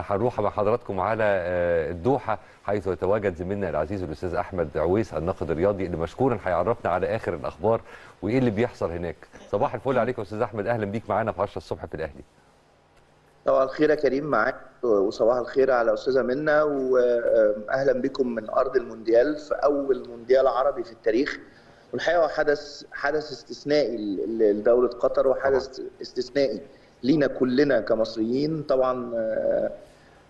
هنروح مع حضراتكم على الدوحة حيث يتواجد زميلنا العزيز الأستاذ أحمد عويس الناقد الرياضي اللي مشكورا هيعرفنا على آخر الأخبار وإيه اللي بيحصل هناك. صباح الفل عليك يا أستاذ أحمد، أهلا بيك معانا في 10 الصبح في الأهلي. صباح الخير يا كريم، معاك وصباح الخير على أستاذة منى، وأهلا بكم من أرض المونديال في أول مونديال عربي في التاريخ. والحقيقة حدث استثنائي لدولة قطر وحدث استثنائي لينا كلنا كمصريين. طبعا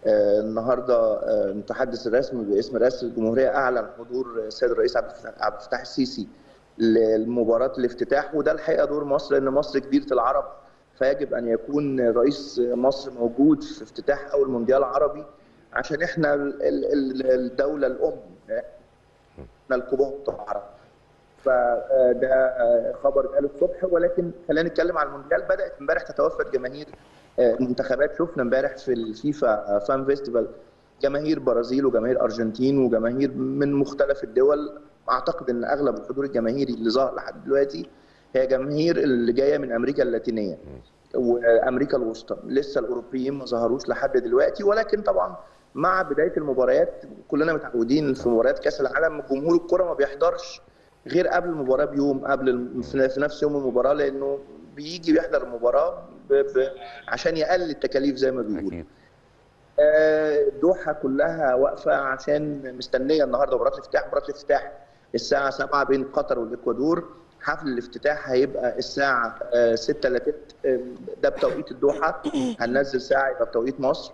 النهارده المتحدث الرسمي باسم رئاسة الجمهورية أعلن حضور السيد الرئيس عبد الفتاح السيسي لمباراة الافتتاح، وده الحقيقة دور مصر، إن مصر جزيرة العرب فيجب أن يكون رئيس مصر موجود في افتتاح أول مونديال عربي عشان إحنا الدولة الأم، إحنا الكبار العرب. فده خبر اتقال الصبح، ولكن خلينا نتكلم على المونديال. بدات امبارح تتوافد جماهير المنتخبات، شفنا امبارح في الفيفا فان فيستيفال جماهير برازيل وجماهير ارجنتين وجماهير من مختلف الدول. اعتقد ان اغلب الحضور الجماهيري اللي ظهر لحد دلوقتي هي جماهير اللي جايه من امريكا اللاتينيه وامريكا الوسطى، لسه الاوروبيين ما ظهروش لحد دلوقتي. ولكن طبعا مع بدايه المباريات كلنا متعودين في مباريات كاس العالم جمهور الكره ما بيحضرش غير قبل المباراه بيوم، قبل في نفس يوم المباراه، لانه بيجي بيحضر المباراه عشان يقلل التكاليف زي ما بيقولوا. الدوحه كلها واقفه عشان مستنيه النهارده مباراه الافتتاح. مباراه الافتتاح الساعه 7 بين قطر والاكوادور. حفل الافتتاح هيبقى الساعه 6:30 ده بتوقيت الدوحه، هننزل ساعه يبقى بتوقيت مصر.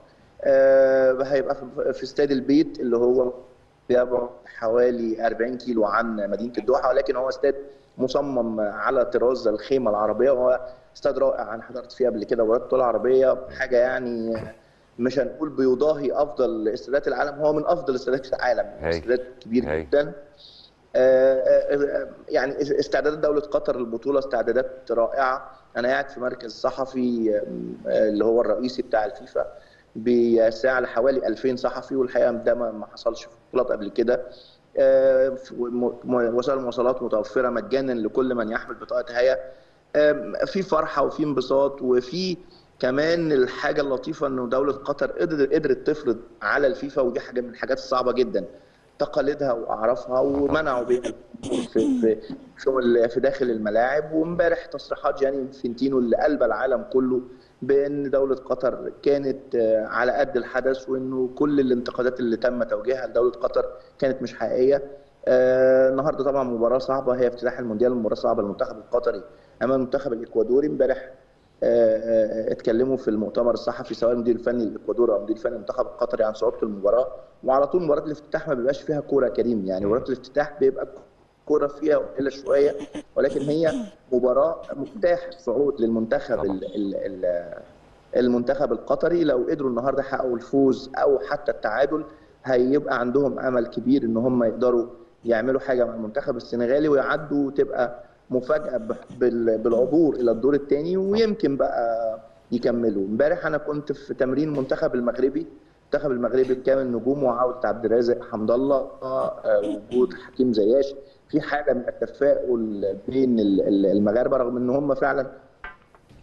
هيبقى في استاد البيت اللي هو بيبعد حوالي 40 كيلو عن مدينه الدوحه، ولكن هو استاد مصمم على طراز الخيمه العربيه، وهو استاد رائع. انا حضرت فيه قبل كده مباريات بطوله عربيه، حاجه يعني مش هنقول بيضاهي افضل استادات العالم، هو من افضل استادات العالم، استاد كبير جدا. يعني استعدادات دوله قطر للبطوله استعدادات رائعه. انا قاعد في مركز صحفي اللي هو الرئيسي بتاع الفيفا بيساع لحوالي 2000 صحفي، والحقيقه ده ما حصلش في بطولات قبل كده. وسائل المواصلات متوفره مجانا لكل من يحمل بطاقه هيئه. في فرحه وفي انبساط، وفي كمان الحاجه اللطيفه انه دوله قطر قدرت تفرض على الفيفا، ودي حاجه من الحاجات الصعبه جدا، تقاليدها واعرافها، ومنعوا بيها في داخل الملاعب. وامبارح تصريحات يعني انفنتينو اللي قلب العالم كله بأن دولة قطر كانت على قد الحدث، وأنه كل الانتقادات اللي تم توجيهها لدولة قطر كانت مش حقيقية. النهارده طبعا مباراة صعبة، هي افتتاح المونديال، مباراة صعبة للمنتخب القطري أمام المنتخب الإكوادوري. امبارح اتكلموا في المؤتمر الصحفي سواء المدير الفني الإكوادوري أو المدير الفني المنتخب القطري عن صعوبة المباراة. وعلى طول مباراة الافتتاح ما بيبقاش فيها كورة كريم، يعني مباراة الافتتاح بيبقى كرة فيها قليلة شوية، ولكن هي مباراة مفتاح الصعود للمنتخب المنتخب القطري. لو قدروا النهارده يحققوا الفوز أو حتى التعادل هيبقى عندهم أمل كبير إن هم يقدروا يعملوا حاجة مع المنتخب السنغالي ويعدوا، وتبقى مفاجأة بالعبور إلى الدور الثاني، ويمكن بقى يكملوا. امبارح أنا كنت في تمرين المنتخب المغربي بكامل نجومه، وعودة عبد الرازق حمد الله، وجود حكيم زياشي. في حاجه من التفاؤل بين المغاربه، رغم ان هم فعلا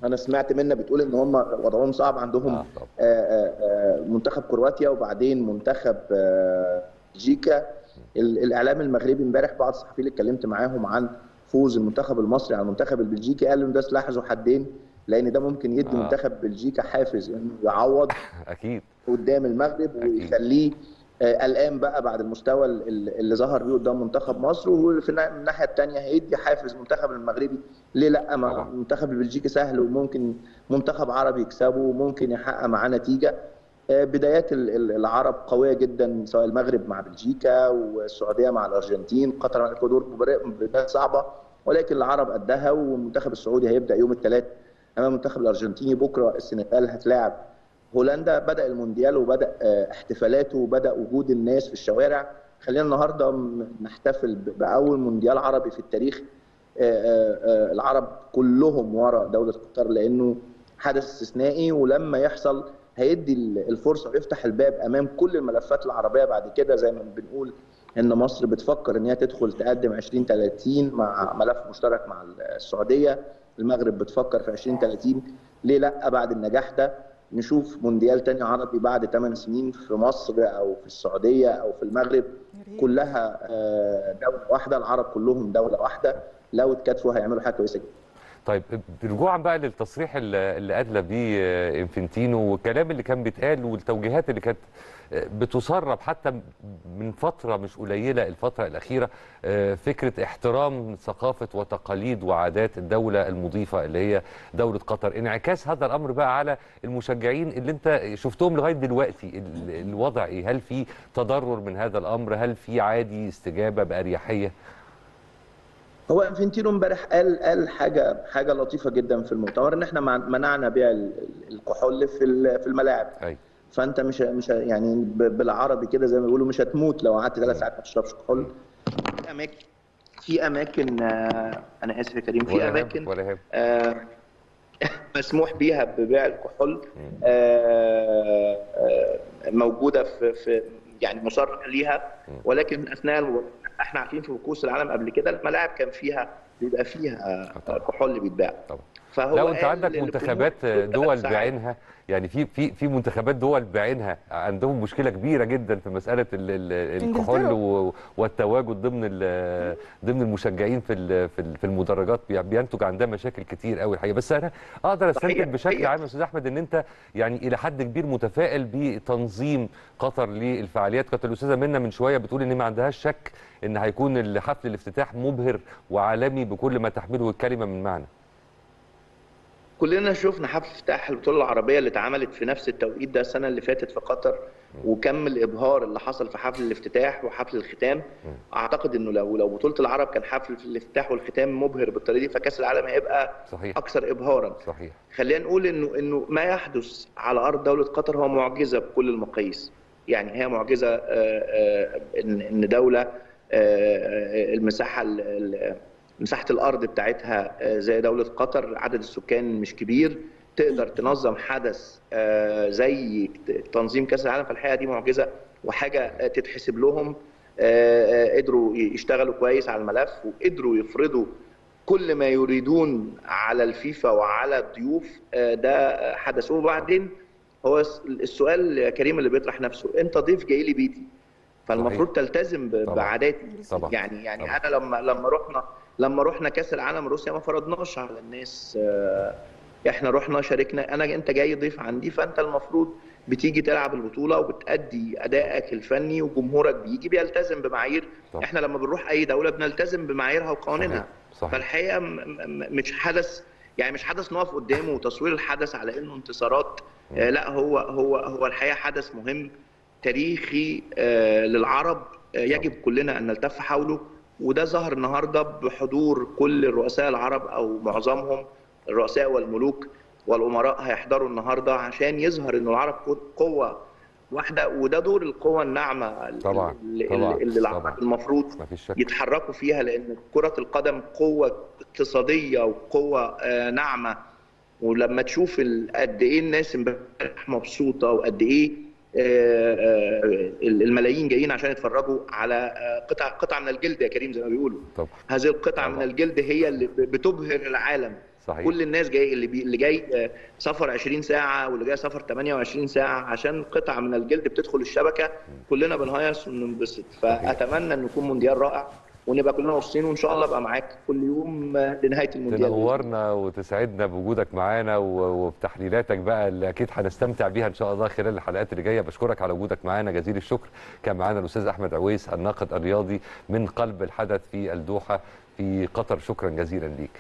انا سمعت منها بتقول ان هم وضعهم صعب، عندهم منتخب كرواتيا وبعدين منتخب بلجيكا. الاعلام المغربي امبارح بعض الصحفيين اللي اتكلمت معاهم عن فوز المنتخب المصري على المنتخب البلجيكي قالوا ان ده سلاح ذو حدين، لان ده ممكن يدي منتخب بلجيكا حافز انه يعوض اكيد قدام المغرب ويخليه قلقان بقى بعد المستوى اللي ظهر بيه قدام منتخب مصر. وفي الناحيه الثانيه هيدي حافز منتخب المغربي، ليه لا؟ منتخب البلجيكي سهل، وممكن منتخب عربي يكسبه وممكن يحقق معاه نتيجه. بدايات العرب قويه جدا، سواء المغرب مع بلجيكا والسعوديه مع الارجنتين، قطر مع الاكوادور، بدايات صعبه ولكن العرب قدها. والمنتخب السعودي هيبدا يوم الثلاث امام منتخب الارجنتيني، بكره السنغال هتلاعب هولندا. بدأ المونديال وبدأ احتفالاته وبدأ وجود الناس في الشوارع. خلينا النهارده نحتفل بأول مونديال عربي في التاريخ، العرب كلهم ورا دولة قطر، لأنه حدث استثنائي، ولما يحصل هيدي الفرصة ويفتح الباب أمام كل الملفات العربية بعد كده. زي ما بنقول إن مصر بتفكر إن هي تدخل تقدم 2030 مع ملف مشترك مع السعودية، المغرب بتفكر في 2030، ليه لأ؟ بعد النجاح ده نشوف مونديال تاني عربي بعد 8 سنين في مصر او في السعوديه او في المغرب، كلها دوله واحده، العرب كلهم دوله واحده، لو اتكاتفوا هيعملوا حاجه كويسه جدا. طيب رجوعا بقى للتصريح اللي ادلى بيه انفنتينو والكلام اللي كان بيتقال والتوجيهات اللي كانت بتسرب حتى من فتره مش قليله الفتره الاخيره، فكره احترام ثقافه وتقاليد وعادات الدوله المضيفه اللي هي دوله قطر، انعكاس هذا الامر بقى على المشجعين اللي انت شفتهم لغايه دلوقتي، الوضع ايه؟ هل في تضرر من هذا الامر؟ هل في عادي استجابه باريحيه؟ هو انفنتينو امبارح قال حاجه لطيفه جدا في المؤتمر، ان احنا منعنا بيع الكحول في الملاعب. أي. فانت مش يعني بالعربي كده زي ما بيقولوا مش هتموت لو قعدت 3 ساعات ما تشربش كحول. في اماكن انا اسف يا كريم، في اماكن مسموح بيها ببيع الكحول، موجوده في يعني مصرح ليها، ولكن من اثناء احنا عارفين في كؤوس العالم قبل كده الملاعب كان فيها بيبقى فيها كحول بيتباع. فهو لو انت عندك منتخبات دول بعينها، يعني في منتخبات دول بعينها عندهم مشكله كبيره جدا في مساله الكحول والتواجد ضمن المشجعين في المدرجات، بينتج عندها مشاكل كتير قوي الحقيقه. بس انا اقدر استنتج بشكل عام يا استاذ احمد ان انت يعني الى حد كبير متفائل بتنظيم قطر للفعاليات. كانت الاستاذه منى من شويه بتقول ان ما عندهاش شك ان هيكون الحفل الافتتاح مبهر وعالمي بكل ما تحمله الكلمه من معنى. كلنا شفنا حفل افتتاح البطوله العربيه اللي اتعملت في نفس التوقيت ده السنه اللي فاتت في قطر، وكم الابهار اللي حصل في حفل الافتتاح وحفل الختام. اعتقد انه لو بطوله العرب كان حفل الافتتاح والختام مبهر بالطريقه دي، فكاس العالم هيبقى اكثر ابهارا. صحيح. خلينا نقول انه ما يحدث على ارض دوله قطر هو معجزه بكل المقاييس، يعني هي معجزه ان دوله مساحة الأرض بتاعتها زي دولة قطر، عدد السكان مش كبير، تقدر تنظم حدث زي تنظيم كأس العالم. فالحقيقة دي معجزة وحاجة تتحسب لهم. قدروا يشتغلوا كويس على الملف، وقدروا يفرضوا كل ما يريدون على الفيفا وعلى الضيوف ده حدث. وبعدين هو السؤال كريم اللي بيطرح نفسه، أنت ضيف جاي لي بيتي، فالمفروض تلتزم بعاداتي. يعني طبعًا. انا لما رحنا كاس العالم روسيا ما فرضناش على الناس، احنا رحنا شاركنا، انت جاي ضيف عندي، فانت المفروض بتيجي تلعب البطوله وبتأدي ادائك الفني، وجمهورك بيجي بيلتزم بمعايير. طبعًا. احنا لما بنروح اي دوله بنلتزم بمعاييرها وقوانينها. صحيح. فالحقيقه مش حدث نقف قدامه وتصوير الحدث على انه انتصارات، لا، هو الحقيقه حدث مهم تاريخي للعرب، يجب كلنا أن نلتف حوله. وده ظهر النهاردة بحضور كل الرؤساء العرب أو معظمهم، الرؤساء والملوك والأمراء هيحضروا النهاردة عشان يظهر أن العرب قوة واحدة، وده دور القوة الناعمة. طبعا. اللي العرب المفروض يتحركوا فيها، لأن كرة القدم قوة اقتصادية وقوة ناعمة. ولما تشوف قد إيه الناس امبارح مبسوطة، وقد إيه الملايين جايين عشان يتفرجوا على قطعه من الجلد يا كريم زي ما بيقولوا. طبعا. هذه القطعه من الجلد هي اللي بتبهر العالم. صحيح. كل الناس جاي، اللي جاي سفر 20 ساعه واللي جاي سفر 28 ساعه عشان قطعه من الجلد بتدخل الشبكه، كلنا بنهيص وننبسط. فاتمنى ان يكون مونديال رائع ونبقى كلنا مبسوطين، وان شاء الله ابقى معاك كل يوم لنهايه المونديال. تنورنا وتسعدنا بوجودك معانا وبتحليلاتك بقى اللي اكيد هنستمتع بيها ان شاء الله خلال الحلقات اللي جايه. بشكرك على وجودك معانا، جزيل الشكر. كان معانا الاستاذ احمد عويس الناقد الرياضي من قلب الحدث في الدوحه في قطر، شكرا جزيلا ليك.